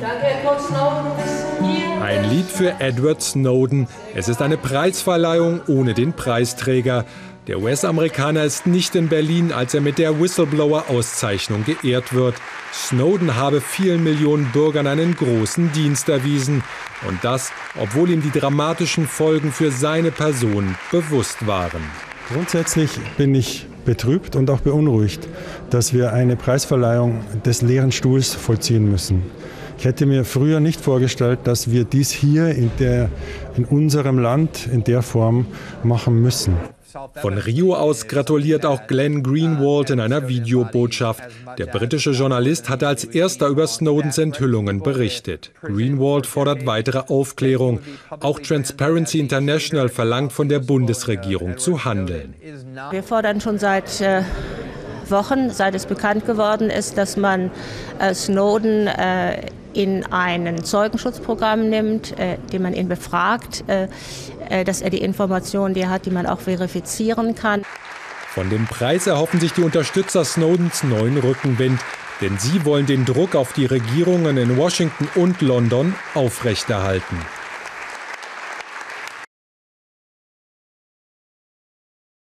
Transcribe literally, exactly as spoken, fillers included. Danke, Edward Snowden, du bist hier. Ein Lied für Edward Snowden. Es ist eine Preisverleihung ohne den Preisträger. Der U S-Amerikaner ist nicht in Berlin, als er mit der Whistleblower-Auszeichnung geehrt wird. Snowden habe vielen Millionen Bürgern einen großen Dienst erwiesen. Und das, obwohl ihm die dramatischen Folgen für seine Person bewusst waren. Grundsätzlich bin ich betrübt und auch beunruhigt, dass wir eine Preisverleihung des leeren Stuhls vollziehen müssen. Ich hätte mir früher nicht vorgestellt, dass wir dies hier in, der, in unserem Land in der Form machen müssen. Von Rio aus gratuliert auch Glenn Greenwald in einer Videobotschaft. Der britische Journalist hatte als erster über Snowdens Enthüllungen berichtet. Greenwald fordert weitere Aufklärung. Auch Transparency International verlangt von der Bundesregierung zu handeln. Wir fordern schon seit äh, Wochen, seit es bekannt geworden ist, dass man äh, Snowden äh, in ein Zeugenschutzprogramm nimmt, äh, dem man ihn befragt, äh, dass er die Informationen, die er hat, die man auch verifizieren kann. Von dem Preis erhoffen sich die Unterstützer Snowdens neuen Rückenwind. Denn sie wollen den Druck auf die Regierungen in Washington und London aufrechterhalten.